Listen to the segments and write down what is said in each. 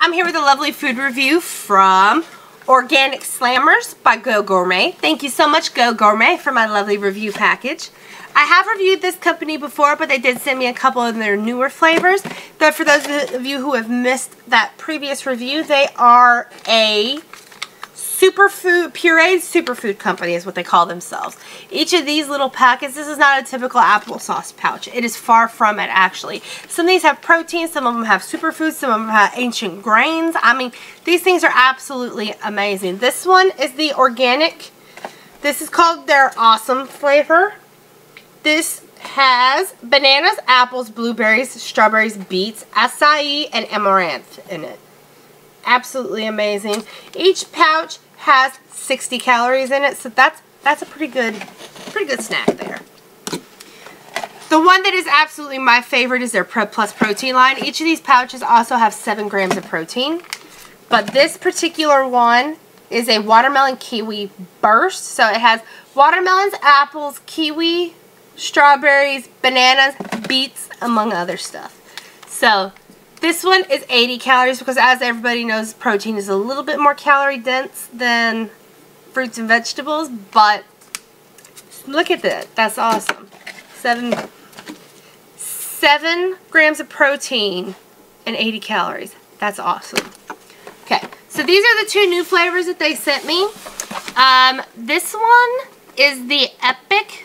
I'm here with a lovely food review from Organic Slammers by Go Gourmet. Thank you so much, Go Gourmet, for my lovely review package. I have reviewed this company before, but they did send me a couple of their newer flavors. But for those of you who have missed that previous review, they are a superfood, pureed superfood company is what they call themselves. Each of these little packets, this is not a typical applesauce pouch. It is far from it, actually. Some of these have protein, some of them have superfoods, some of them have ancient grains. I mean, these things are absolutely amazing. This one is the organic. This is called their awesome flavor. This has bananas, apples, blueberries, strawberries, beets, acai, and amaranth in it. Absolutely amazing. Each pouch has 60 calories in it, so that's a pretty good snack there. The one that is absolutely my favorite is their Prep Plus Protein line. Each of these pouches also have 7 grams of protein, but this particular one is a watermelon kiwi burst, so it has watermelons, apples, kiwi, strawberries, bananas, beets, among other stuff. So this one is 80 calories because, as everybody knows, protein is a little bit more calorie dense than fruits and vegetables, but look at that. That's awesome. Seven grams of protein and 80 calories. That's awesome. Okay, so these are the two new flavors that they sent me. This one is the Epic.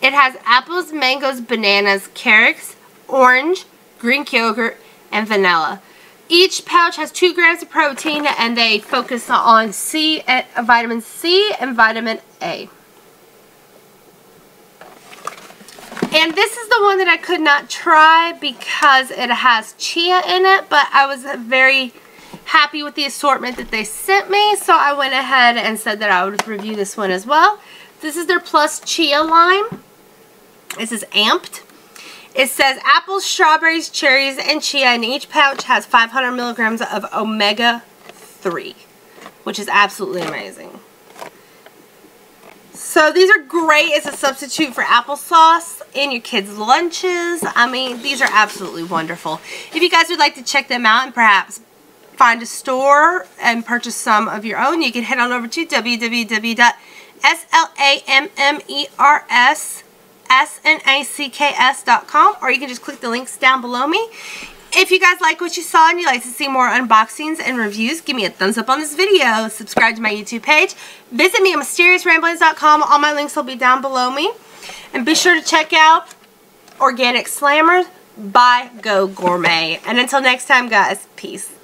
It has apples, mangoes, bananas, carrots, orange, green yogurt, and vanilla. Each pouch has 2 grams of protein, and they focus on vitamin C and vitamin A. And this is the one that I could not try because it has chia in it, but I was very happy with the assortment that they sent me, so I went ahead and said that I would review this one as well. This is their Plus Chia line. This is Amped. It says apples, strawberries, cherries, and chia, and each pouch has 500 milligrams of omega-3, which is absolutely amazing. So these are great as a substitute for applesauce in your kids' lunches. I mean, these are absolutely wonderful. If you guys would like to check them out and perhaps find a store and purchase some of your own, you can head on over to www.slammerssnacks.com, or you can just click the links down below me. If you guys like what you saw and you'd like to see more unboxings and reviews, give me a thumbs up on this video. Subscribe to my YouTube page. Visit me at mysteriousramblings.com. All my links will be down below me. And be sure to check out Organic Slammers by Go Gourmet. And until next time, guys, peace.